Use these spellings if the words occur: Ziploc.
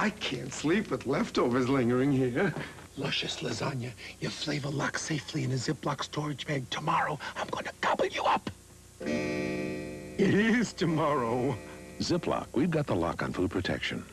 I can't sleep with leftovers lingering here. Luscious lasagna, your flavor locked safely in a Ziploc storage bag. Tomorrow, I'm gonna gobble you up. It is tomorrow. Ziploc, we've got the lock on food protection.